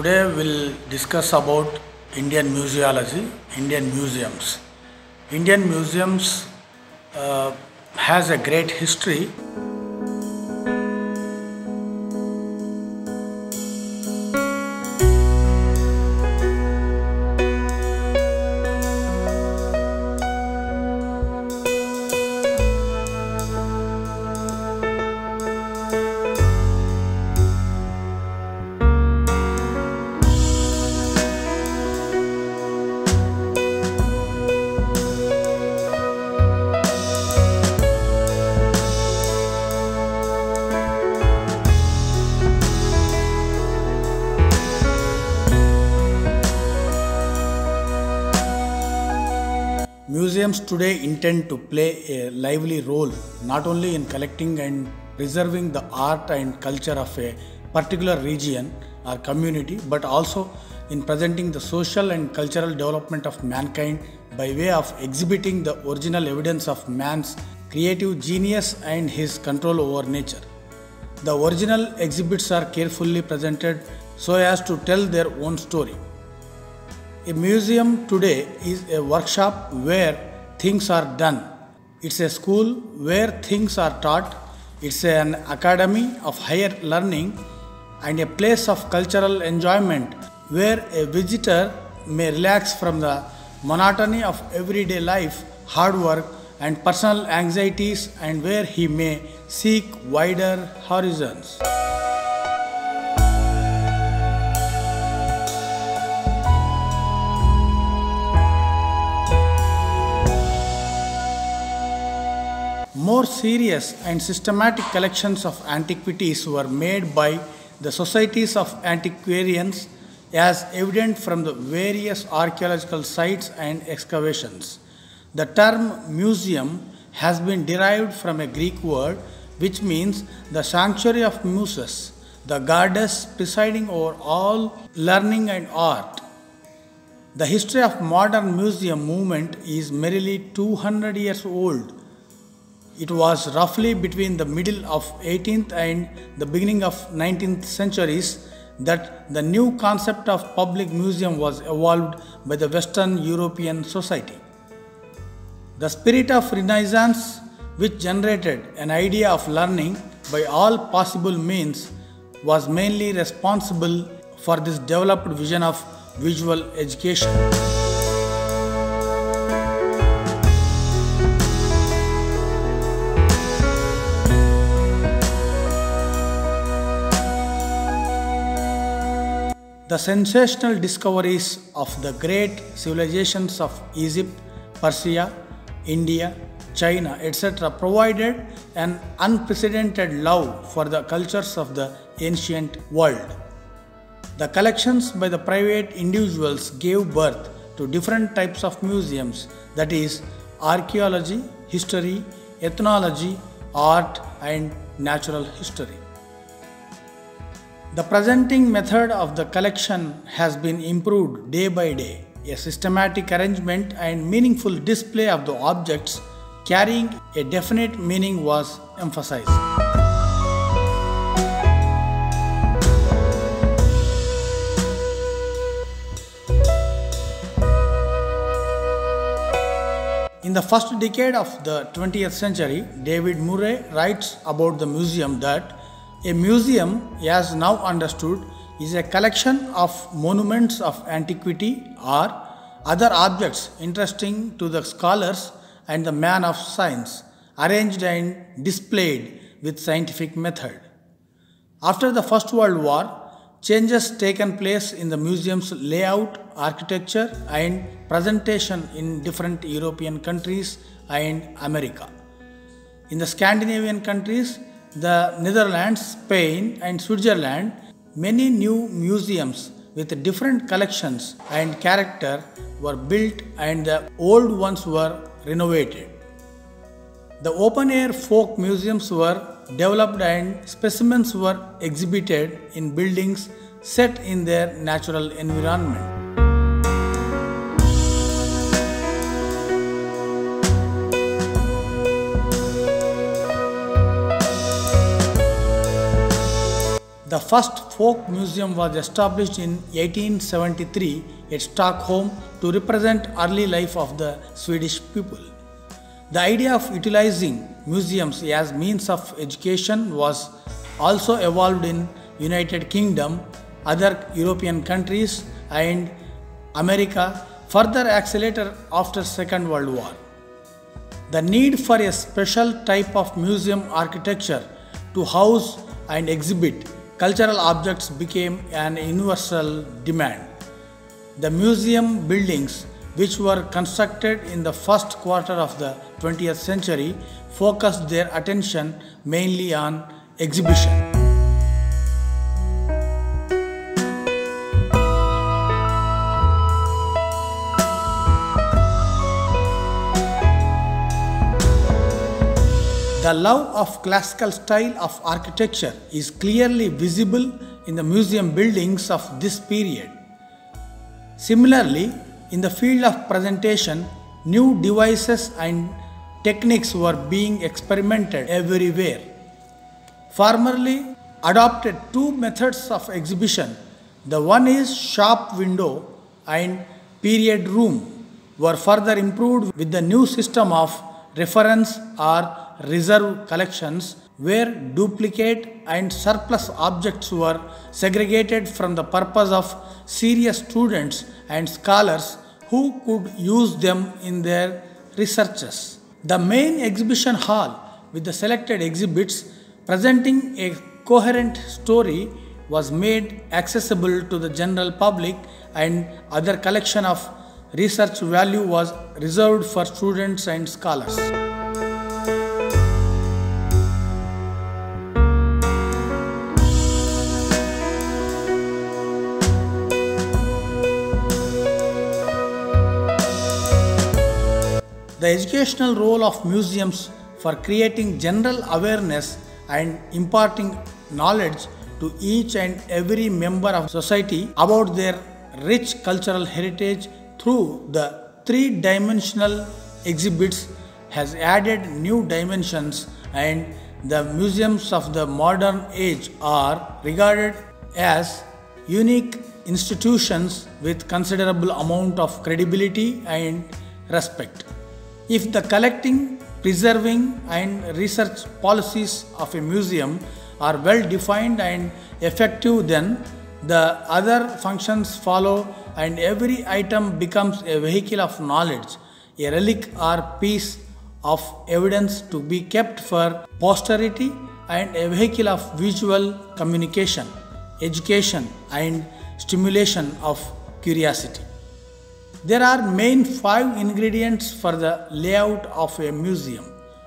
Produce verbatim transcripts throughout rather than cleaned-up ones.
Today we will discuss about Indian museology, Indian museums. Indian museums uh, has a great history. Museums today intend to play a lively role not only in collecting and preserving the art and culture of a particular region or community, but also in presenting the social and cultural development of mankind by way of exhibiting the original evidence of man's creative genius and his control over nature. The original exhibits are carefully presented so as to tell their own story. A museum today is a workshop where things are done. It's a school where things are taught. It's an academy of higher learning and a place of cultural enjoyment where a visitor may relax from the monotony of everyday life, hard work and personal anxieties, and where he may seek wider horizons. More serious and systematic collections of antiquities were made by the societies of antiquarians, as evident from the various archaeological sites and excavations. The term museum has been derived from a Greek word which means the sanctuary of Muses, the goddess presiding over all learning and art. The history of modern museum movement is merely two hundred years old. It was roughly between the middle of eighteenth and the beginning of nineteenth centuries that the new concept of public museum was evolved by the Western European society. The spirit of Renaissance, which generated an idea of learning by all possible means, was mainly responsible for this developed vision of visual education. The sensational discoveries of the great civilizations of Egypt, Persia, India, China, et cetera provided an unprecedented love for the cultures of the ancient world. The collections by the private individuals gave birth to different types of museums, that is, archaeology, history, ethnology, art, and natural history. The presenting method of the collection has been improved day by day. A systematic arrangement and meaningful display of the objects carrying a definite meaning was emphasized. In the first decade of the twentieth century, David Murray writes about the museum that a museum, as now understood, is a collection of monuments of antiquity or other objects interesting to the scholars and the man of science, arranged and displayed with scientific method. After the First World War, changes taken place in the museum's layout, architecture, and presentation in different European countries and America. In the Scandinavian countries, the Netherlands, Spain and Switzerland, many new museums with different collections and character were built and the old ones were renovated. The open-air folk museums were developed and specimens were exhibited in buildings set in their natural environment. The first folk museum was established in eighteen seventy-three at Stockholm to represent early life of the Swedish people. The idea of utilizing museums as means of education was also evolved in United Kingdom, other European countries and America, further accelerated after Second World War. The need for a special type of museum architecture to house and exhibit cultural objects became an universal demand. The museum buildings, which were constructed in the first quarter of the twentieth century, focused their attention mainly on exhibition. The love of classical style of architecture is clearly visible in the museum buildings of this period. Similarly, in the field of presentation, new devices and techniques were being experimented everywhere. Formerly, adopted two methods of exhibition. The one is shop window and period room were further improved with the new system of reference or reserve collections, where duplicate and surplus objects were segregated from the purpose of serious students and scholars who could use them in their researches. The main exhibition hall with the selected exhibits presenting a coherent story was made accessible to the general public, and other collection of research value was reserved for students and scholars. The educational role of museums for creating general awareness and imparting knowledge to each and every member of society about their rich cultural heritage through the three-dimensional exhibits has added new dimensions, and the museums of the modern age are regarded as unique institutions with considerable amount of credibility and respect. If the collecting, preserving and research policies of a museum are well defined and effective, then the other functions follow, and every item becomes a vehicle of knowledge, a relic or piece of evidence to be kept for posterity, and a vehicle of visual communication, education and stimulation of curiosity. There are main five ingredients for the layout of a museum,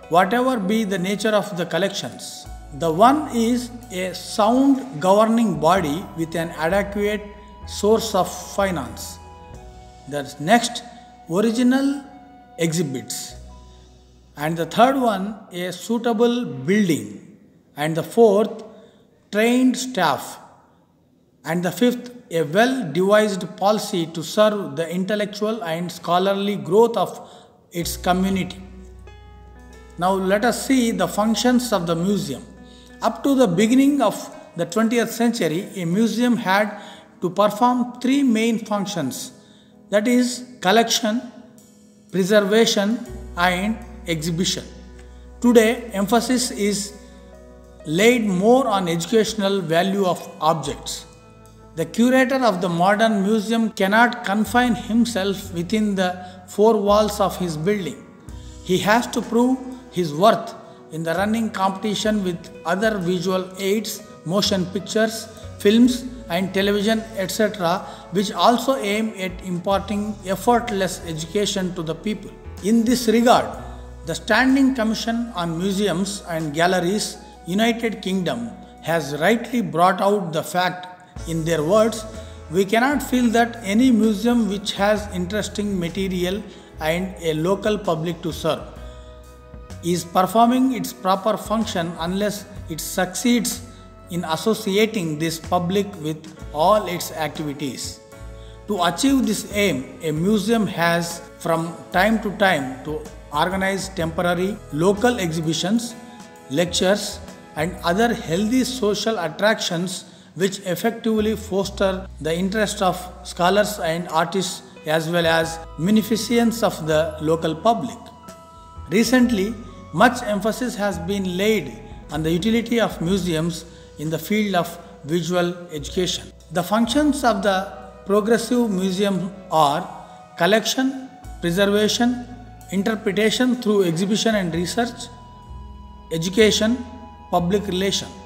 whatever be the nature of the collections. The one is a sound governing body with an adequate source of finance. The next, original exhibits. And the third one, a suitable building. And the fourth, trained staff. And the fifth, a well-devised policy to serve the intellectual and scholarly growth of its community. Now let us see the functions of the museum. Up to the beginning of the twentieth century, a museum had to perform three main functions, that is collection, preservation and exhibition. Today, emphasis is laid more on educational value of objects. The curator of the modern museum cannot confine himself within the four walls of his building. He has to prove his worth in the running competition with other visual aids, motion pictures, films and television, et cetera, which also aim at imparting effortless education to the people. In this regard, the Standing Commission on Museums and Galleries, United Kingdom, has rightly brought out the fact. In their words, we cannot feel that any museum which has interesting material and a local public to serve is performing its proper function unless it succeeds in associating this public with all its activities. To achieve this aim, a museum has from time to time to organize temporary local exhibitions, lectures, and other healthy social attractions which effectively foster the interest of scholars and artists as well as munificence of the local public. Recently, much emphasis has been laid on the utility of museums in the field of visual education. The functions of the progressive museum are collection, preservation, interpretation through exhibition and research, education, public relations.